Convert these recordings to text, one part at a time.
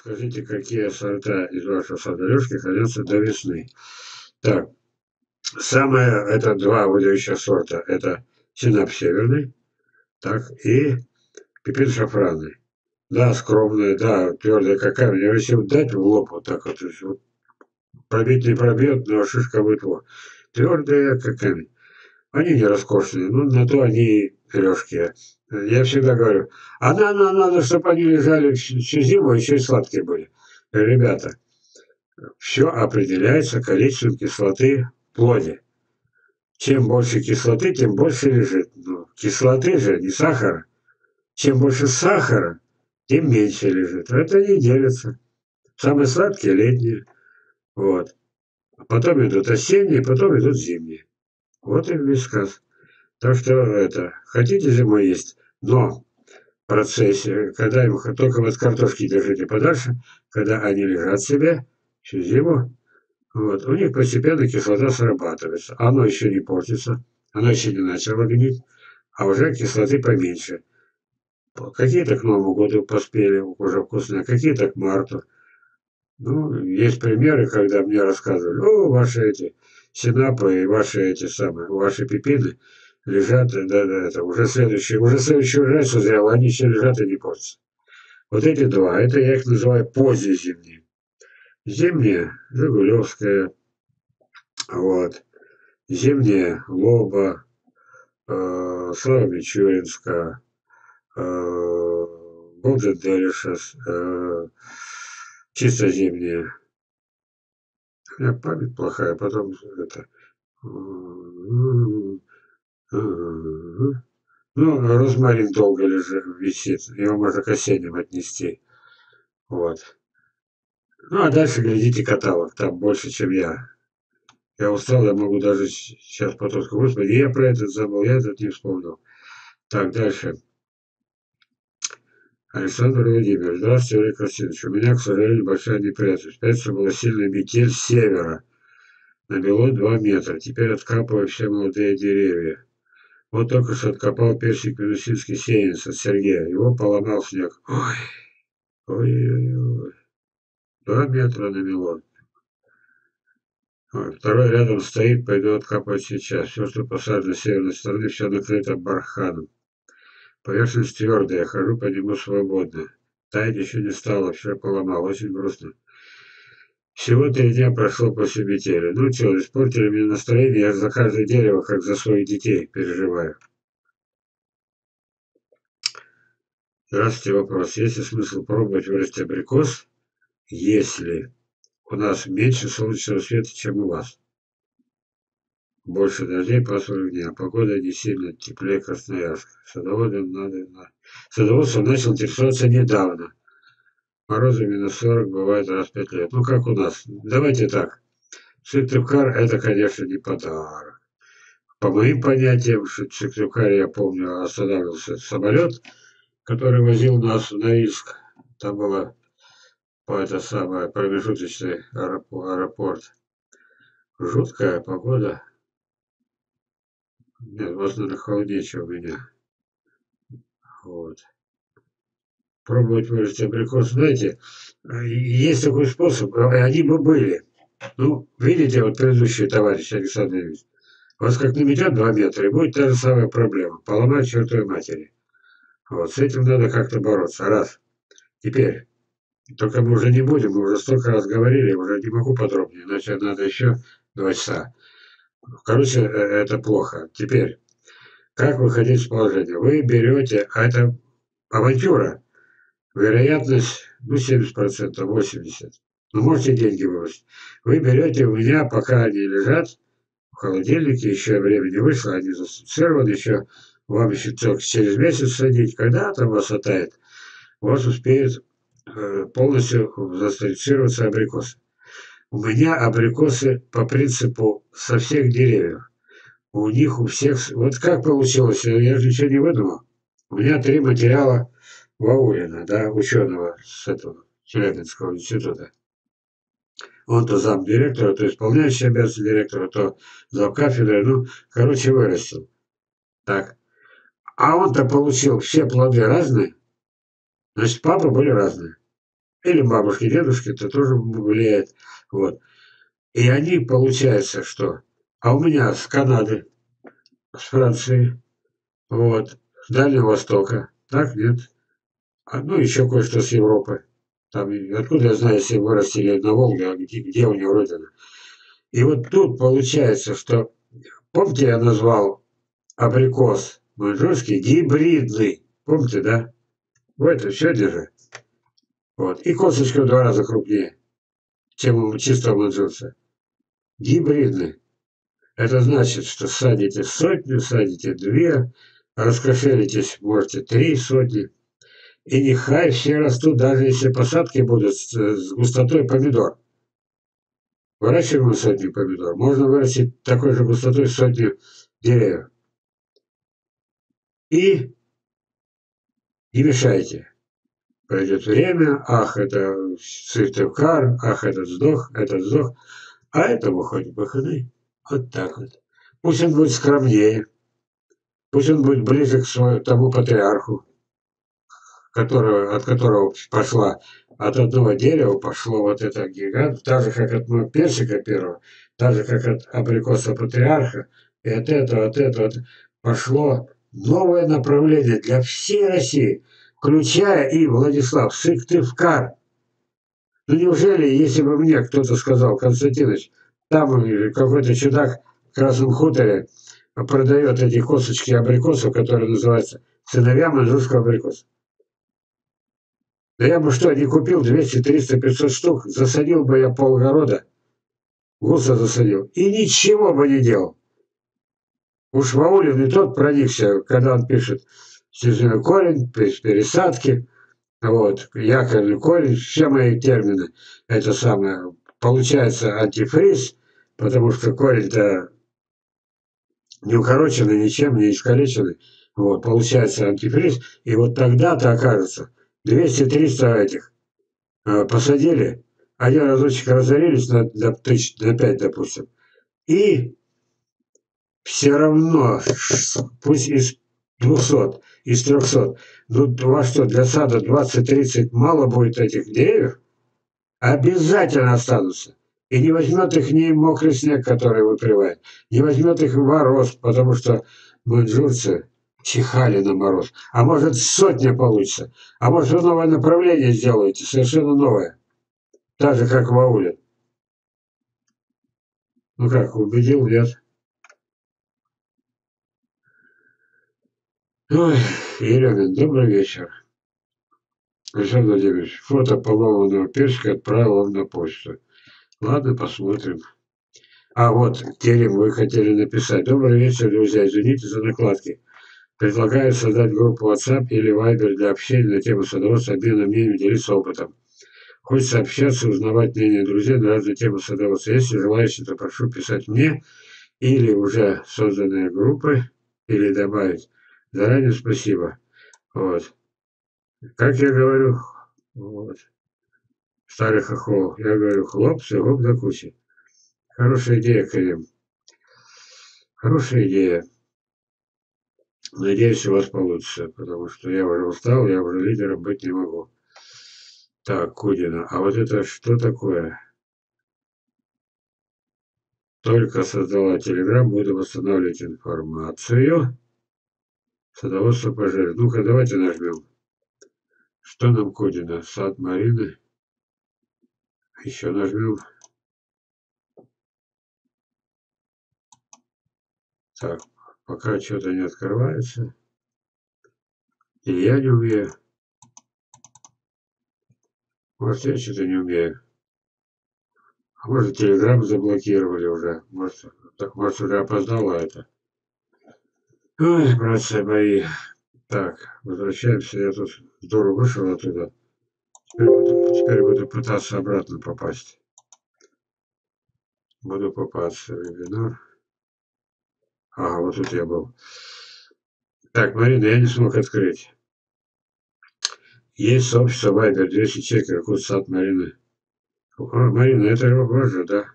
скажите, какие сорта из вашего сада лёжки хранятся до весны? Так, самое, это два выдающих сорта. Это синап северный, так, и пипин шафранный. Да, скромная, да, твердая какая. Мне если дать в лоб вот так вот, то есть, вот пробить не пробьет, но шишка будет вот. Твердая какая. Они не роскошные, но на то они лёжкие. Я всегда говорю, надо, чтобы они лежали всю зиму, еще и сладкие были. Ребята, все определяется количеством кислоты в плоде. Чем больше кислоты, тем больше лежит. Но кислоты же, не сахара. Чем больше сахара, тем меньше лежит. Это не делится. Самые сладкие летние. Вот. Потом идут осенние, потом идут зимние. Вот и весь сказ. Так что это, хотите зимой есть, но в процессе, когда им только вот картошки держите подальше, когда они лежат себе всю зиму, вот, у них постепенно кислота срабатывается. Оно еще не портится, оно еще не начало гнить, а уже кислоты поменьше. Какие-то к Новому году поспели, уже вкусные, какие-то к марту. Ну, есть примеры, когда мне рассказывали, о, ваши эти синапы и ваши эти самые, ваши пипины лежат, да, уже следующий урожай созрел, они все лежат и не портятся. Вот эти два, это я их называю позднезимние. Зимняя Жигулевская, вот, Зимняя Лоба, Слава Мичуринска, чисто зимняя. У меня память плохая, потом это... Ну, розмарин долго лежит, висит. Его можно к осенним отнести. Вот. Ну, а дальше глядите каталог. Там больше, чем я. Я устал, я могу даже сейчас потом сказать, господи, я про этот забыл, я этот не вспомнил. Так, дальше. Александр Владимирович, здравствуйте, Валерий Константинович. У меня, к сожалению, большая неприятность. В пятницу была сильная метель с севера. Набило 2 метра. Теперь откапываю все молодые деревья. Вот только что откопал персик минусинский сеянец от Сергея. Его поломал снег. Ой, ой-ой-ой. 2 метра намело. Ой, второй рядом стоит, пойду откапывать сейчас. Все, что посажено с северной стороны, все накрыто барханом. Поверхность твердая, хожу по нему свободно. Таять еще не стало, все поломал. Очень грустно. Всего 3 дня прошло после метели. Ну, чего, испортили мне настроение, я за каждое дерево, как за своих детей, переживаю. Здравствуйте, вопрос. Есть ли смысл пробовать вырастить абрикос, если у нас меньше солнечного света, чем у вас? Больше дождей, пасмурных дней. Погода не сильно теплее Красноярска. Садоводством начал интересоваться недавно. Морозы -40 бывает раз в 5 лет. Ну, как у нас. Давайте так. Сыктывкар – это, конечно, не подарок. По моим понятиям, в Сыктывкаре, я помню, останавливался самолет, который возил нас в Норильск. Там было промежуточный аэропорт. Жуткая погода. Нет, вас, наверное, холоднее, чем у меня. Вот. Пробовать вырастить абрикос. Знаете, есть такой способ, они бы были. Ну, видите, вот предыдущий товарищ Александр Ильич, вас как наметет 2 метра, и будет та же самая проблема. Поломать чертовой матери. Вот, с этим надо как-то бороться. Раз. Теперь. Только мы уже не будем, мы уже столько раз говорили, уже не могу подробнее, иначе надо еще 2 часа. Короче, это плохо. Теперь. Как выходить из положения? Вы берете, а это авантюра. Вероятность, ну, 70%, 80%. Ну, можете деньги вывести. Вы берете у меня, пока они лежат в холодильнике, еще время не вышло, они засуцированы, еще вам еще только через месяц садить, когда там вас отает, у вас успеют полностью засуцироваться абрикосы. У меня абрикосы по принципу со всех деревьев. У них у всех... Вот как получилось, я же ничего не выдумал. У меня 3 материала Ваулина, да, ученого с этого Челябинского института. Он то замдиректора, то исполняющий обязанности директора, то замкафедрой, ну, короче, вырастил. Так. А он-то получил все плоды разные, значит, папы были разные. или бабушки, дедушки, это тоже влияет. Вот. И они, получается, что... А у меня с Канады, с Франции, вот, с Дальнего Востока, так, нет? А, ну, еще кое-что с Европы. Там, откуда я знаю, если вырастили на Волге, а где у него родина? И вот тут получается, что... Помните, я назвал абрикос манджурский гибридный? Помните, да? Вот и все держит. Вот. И косточка в 2 раза крупнее, чем у чистого манджурца. Гибридный. Это значит, что садите 100, садите 2, раскошелитесь, можете 3 сотни. И нехай все растут, даже если посадки будут с густотой помидор. Выращиваем 100 помидор. Можно вырастить такой же густотой 100 деревьев. И не мешайте. Пройдет время, ах, это Сыктывкар, ах, этот сдох. А это выходит выходный. Вот так вот. Пусть он будет скромнее. Пусть он будет ближе к своему, тому патриарху, от которого пошла. От одного дерева пошло вот это гигант, так же, как от моего персика первого, так же, как от абрикоса патриарха, и от этого пошло новое направление для всей России, включая и Владислав Сыктывкар. Ну неужели, если бы мне кто-то сказал, Константинович, там какой-то чудак в Красном хуторе продает эти косточки абрикосов, которые называются сыновья манджурского абрикоса. Да я бы что, не купил 200, 300, 500 штук, засадил бы я полгорода, гуса засадил, и ничего бы не делал. Уж Ваулин и тот проникся, когда он пишет «Сезонный корень», «Пересадки», вот, «Якорный корень», все мои термины, это самое, получается антифриз, потому что корень-то не укороченный ничем, не искалеченный, вот, получается антифриз, и вот тогда-то окажется, 200-300 этих посадили, один разочек разорились на 5 тысяч, допустим, и все равно, пусть из 200, из 300, ну у вас что, для сада 20-30 мало будет этих деревьев, обязательно останутся. И не возьмет их ни мокрый снег, который выпривает, не возьмет их мороз, потому что манджурцы чихали на мороз. А может, 100 получится. А может, вы новое направление сделаете, совершенно новое. Так же, как Ваулин. Ну как, убедил, нет? Ой, Еремин, добрый вечер. Александр Владимирович, фото полованного персика отправил вам на почту. Ладно, посмотрим. А вот, Телим, вы хотели написать. Добрый вечер, друзья, извините за накладки. Предлагаю создать группу WhatsApp или Viber для общения на тему садоводства, обмена мнениями, делиться опытом. Хочется общаться, узнавать мнение друзей на разные темы садоводства. Если желаете, то прошу писать мне или уже созданные группы, или добавить. Заранее спасибо. Вот. Как я говорю, вот. Старый хохол, я говорю, хлопцы, гоп до кучи. Хорошая идея, Карим. Хорошая идея. Надеюсь, у вас получится, потому что я уже устал, я уже лидером быть не могу. Так, Кудина. А вот это что такое? Только создала телеграм, буду восстанавливать информацию. Садоводство по Железову. Ну-ка, давайте нажмем. Что нам Кудина? Сад Марины. Еще нажмем. Так. Пока что-то не открывается. И я не умею. Может, я что-то не умею. А может, телеграм заблокировали уже. Может уже опоздало это. Ой, братцы мои. Так, возвращаемся. Я тут здорово вышел оттуда. Теперь буду пытаться обратно попасть. Буду попасться в вебинар. Ага, вот тут я был. Так, Марина, я не смог открыть. Есть сообщество Viber, 200 человек, Иркутск, сад Марины. Марина, это его позже, да?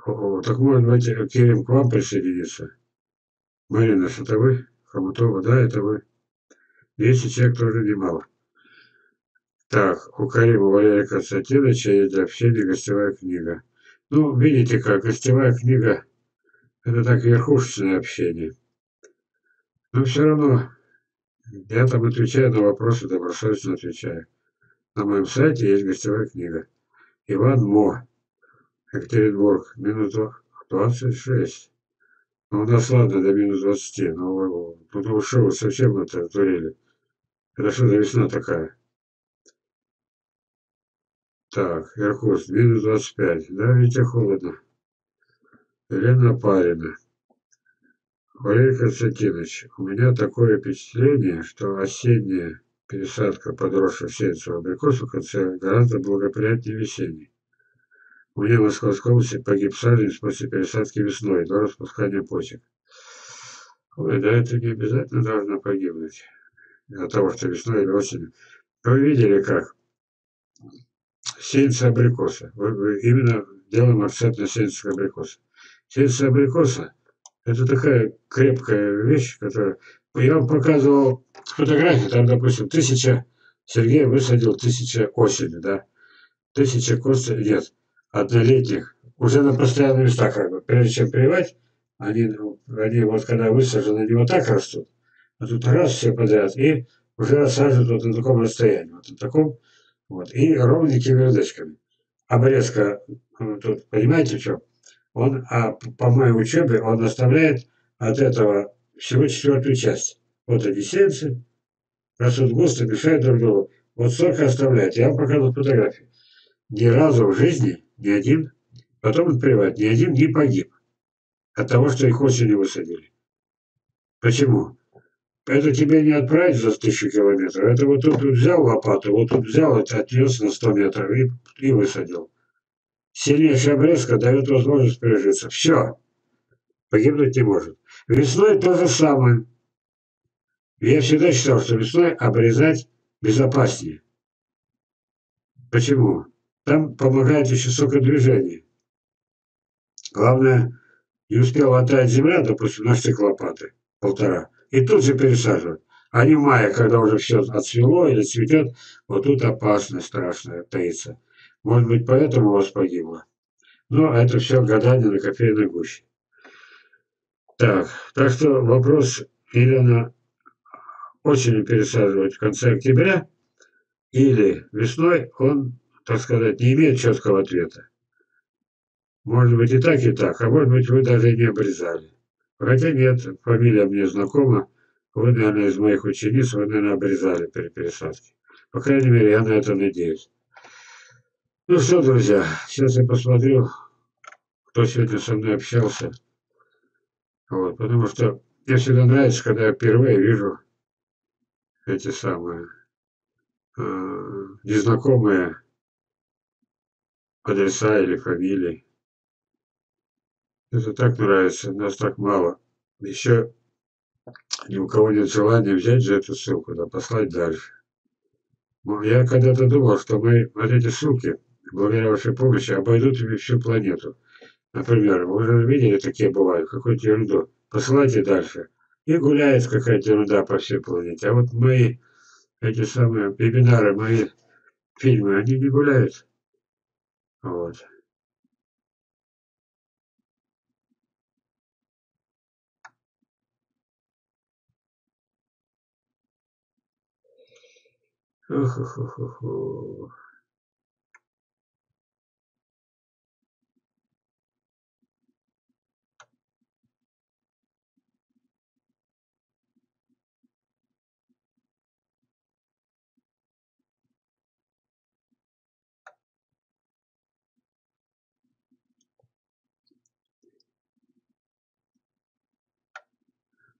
Так может быть, Керим к вам присоединиться? Марина, это вы? Хомутова, да, это вы? 200 человек тоже немало. Так, у Карима Валерия Константиновича и для всей гостевая книга. Ну, видите как, гостевая книга – это так верхушечное общение. Но все равно я там отвечаю на вопросы, добросовестно отвечаю. На моем сайте есть гостевая книга. Иван Мо, Екатеринбург, минус 26. Ну, у нас ладно до минус 20, но потому что вы совсем это дурили. Это что-то весна такая. Так, Иркутск, минус 25. Да, видите, холодно. Елена Парина. Валерий Константинович, у меня такое впечатление, что осенняя пересадка подросших сеянцев абрикосов в конце гораздо благоприятнее весенней. У меня в Московской области погиб саженец после пересадки весной до распускания почек. Ой, да это не обязательно должно погибнуть от того, что весной или осенью. Вы видели как? Сеянцы абрикоса. Мы именно делаем акцент на сеянцах абрикоса. Сеянцы абрикоса — это такая крепкая вещь, которая... Я вам показывал фотографии, там, допустим, 1000... Сергей высадил 1000 осенью, да? 1000 костей, нет, однолетних. Уже на постоянные места, как бы. Прежде чем прививать, они вот когда высажены, они вот так растут. А тут раз все подряд, и уже рассаживают вот на таком расстоянии. Вот на таком, вот. И ровненькими рядочками. Обрезка, тут, понимаете, в чем? Он, по моей учебе, он оставляет от этого всего 4-ю часть. Вот они сеянцы, растут густо, мешают друг другу. Вот столько оставляет. Я вам показывал фотографии. Ни разу в жизни, ни один, потом он прививает, ни один не погиб от того, что их осенью высадили. Почему? Это тебе не отправить за 1000 километров. Это вот тут взял лопату, вот тут взял, это отнес на 100 метров и высадил. Сильнейшая обрезка дает возможность пережиться. Все. Погибнуть не может. Весной то же самое. Я всегда считал, что весной обрезать безопаснее. Почему? Там помогает еще сокодвижение. Главное, не успела оттаять земля, допустим, на штык лопаты 1,5. И тут же пересаживают. А не в мае, когда уже все отцвело или цветет, вот тут опасность страшная таится. Может быть, поэтому у вас погибло. Но это все гадание на кофейной гуще. Так что вопрос, или она осенью пересаживает в конце октября, или весной, он, так сказать, не имеет четкого ответа. Может быть и так, а может быть вы даже и не обрезали. Хотя нет, фамилия мне знакома, вы, наверное, из моих учениц, вы, наверное, обрезали при пересадке. По крайней мере, я на это надеюсь. Ну что, друзья, сейчас я посмотрю, кто сегодня со мной общался. Вот, потому что мне всегда нравится, когда я впервые вижу эти самые незнакомые адреса или фамилии. Это так нравится, нас так мало. Еще ни у кого нет желания взять же эту ссылку, да послать дальше. Но я когда-то думал, что мы вот эти ссылки, благодаря вашей помощи, обойдут всю планету. Например, вы же видели, такие бывают, какую-то ерунду. Посылайте дальше. И гуляет какая-то ерунда по всей планете. А вот мои, эти самые вебинары, мои фильмы, они не гуляют. Вот. Ох-ох-ох-ох-ох.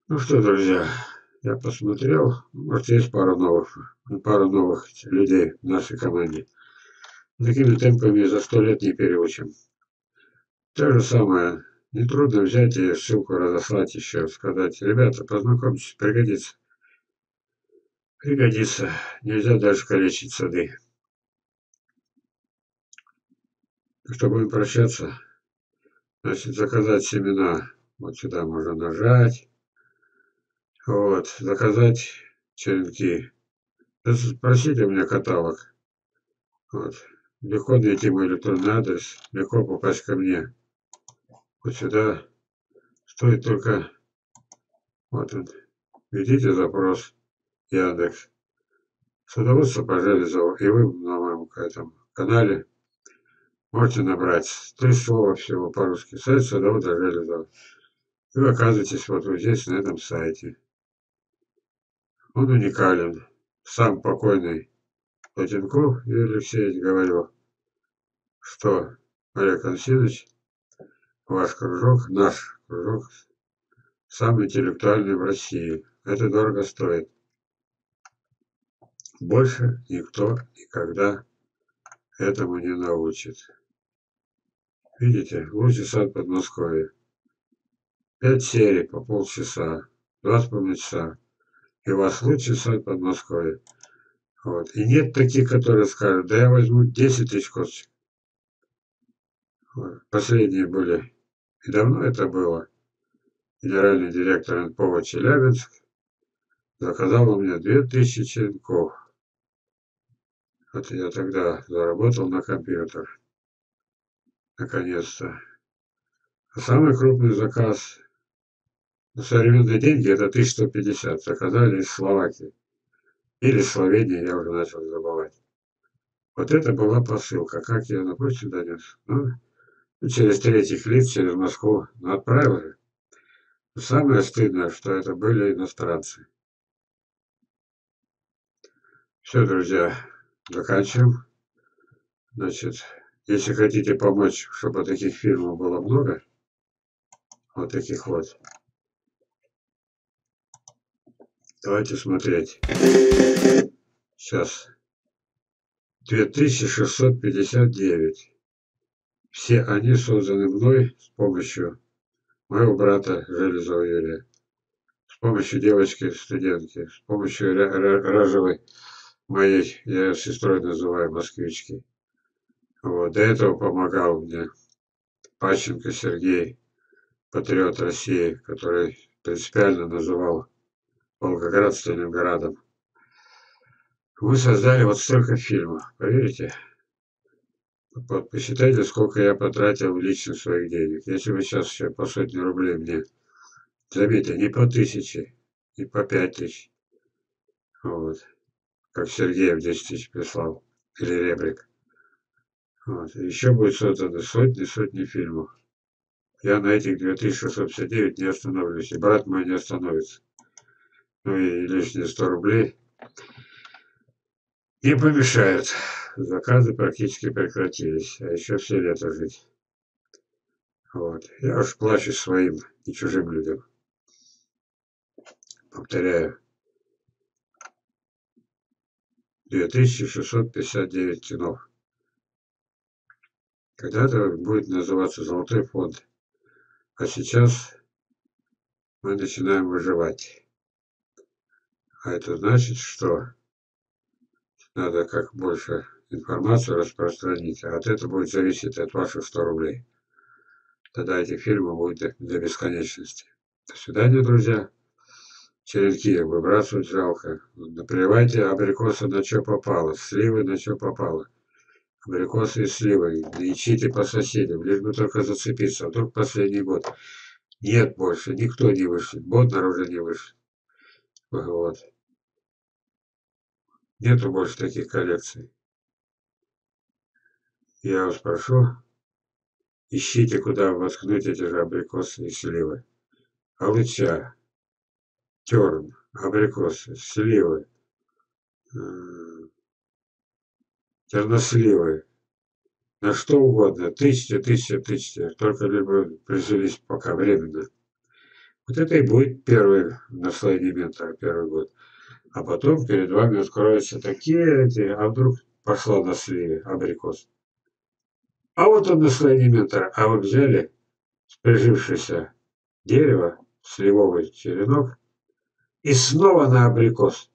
Ну что, друзья, я посмотрел, может, есть пару новых людей в нашей команде. Такими темпами за 100 лет не переучим. То же самое, нетрудно взять и ссылку разослать еще, сказать: ребята, познакомьтесь, пригодится. Пригодится, нельзя даже калечить сады. Что, будем прощаться? Значит, заказать семена, вот сюда можно нажать. Вот, заказать черенки. Спросите у меня каталог. Вот. Легко дойти будет, трудный адрес, легко попасть ко мне. Вот сюда стоит только, вот он, введите запрос Яндекс. Садоводство по Железову, и вы на моем канале можете набрать 3 слова всего по-русски. Сайт Садоводство Железова. И вы оказываетесь вот здесь, на этом сайте. Он уникален. Сам покойный Лотенков Юрий Алексеевич говорил, что Олег Константинович, ваш кружок, наш кружок, самый интеллектуальный в России. Это дорого стоит. Больше никто никогда этому не научит. Видите, лучший сад Подмосковья. 5 серий по полчаса, 2,5 часа. И у вас лучший сад Подмосковья. Вот. И нет таких, которые скажут, да я возьму 10 тысяч косточек. Вот. Последние были. И давно это было. Генеральный директор НПО Челябинск заказал у меня 2000 черенков. Вот я тогда заработал на компьютер. Наконец-то. А самый крупный заказ на современные деньги это 1150. Заказали из Словакии. Или Словения, я уже начал забывать. Вот это была посылка. Как я, допустим, донес? Ну, через третьих лиц, через Москву отправили. Самое стыдное, что это были иностранцы. Все, друзья, заканчиваем. Значит, если хотите помочь, чтобы таких фильмов было много, вот таких вот, давайте смотреть. Сейчас. 2659. Все они созданы мной с помощью моего брата Железова Юлия, с помощью девочки-студентки, с помощью Ражевой, моей, я ее сестрой называю, москвички. Вот. До этого помогал мне Пащенко Сергей, патриот России, который принципиально называл Волгоград Сталинградом. Мы создали вот столько фильмов, поверите? Вот, посчитайте, сколько я потратил лично своих денег. Если вы сейчас еще по 100 рублей мне, заметьте, не по 1000, не по 5000, вот, как Сергеев 10 тысяч прислал, или Ребрик. Вот. Еще будет созданы сотни фильмов. Я на этих 2659 не остановлюсь, и брат мой не остановится. Ну и лишние 100 рублей не помешают. Заказы практически прекратились, а еще все лето жить. Вот. Я уж плачу своим и чужим людям. Повторяю. 2659 кино. Когда-то будет называться «Золотой фонд». А сейчас мы начинаем выживать. А это значит, что надо как больше информацию распространить, а от этого будет зависеть от ваших 100 рублей. Тогда эти фильмы будут до бесконечности. До свидания, друзья. Черенки выбрасывать жалко. Наплевайте абрикосы на что попало, сливы на что попало. Абрикосы и сливы. Ищите по соседям, лишь бы только зацепиться. Вдруг последний год. Нет больше, никто не вышел. Боднер уже не вышел. Вот. Нету больше таких коллекций. Я вас прошу, ищите, куда воткнуть эти же абрикосы и сливы. Алыча, терн, абрикосы, сливы, терносливы, на что угодно, тысячи, только либо прижились пока временно. Вот это и будет первый наследие ментора, первый год. А потом перед вами откроются такие эти, а вдруг пошла на сливе абрикос. А вот он наследие ментора. А вы взяли с прижившегося дерева, сливовый черенок, и снова на абрикос.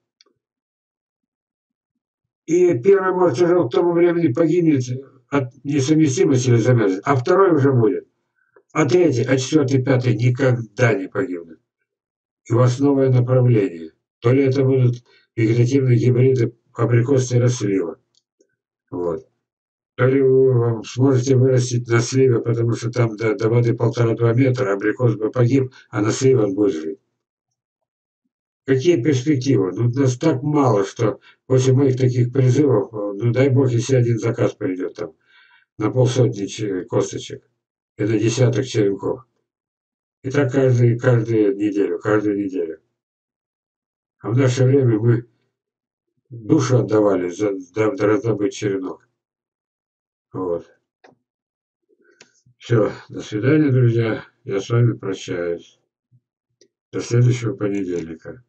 И первый может уже к тому времени погибнет от несовместимости или замерзнет, а второй уже будет. А третий, а четвертый, пятый никогда не погибнут. И у вас новое направление. То ли это будут вегетативные гибриды абрикос и слива, Вот. Вы сможете вырастить на сливе, потому что там до воды 1,5–2 метра, абрикос бы погиб, а на сливе он будет жить. Какие перспективы? Ну, нас так мало, что после моих таких призывов, ну дай бог, если один заказ придет там на 50 косточек и на 10 черенков. И так каждую неделю. А в наше время мы душу отдавали за раздобыть черенок. Вот. Все. До свидания, друзья. Я с вами прощаюсь. До следующего понедельника.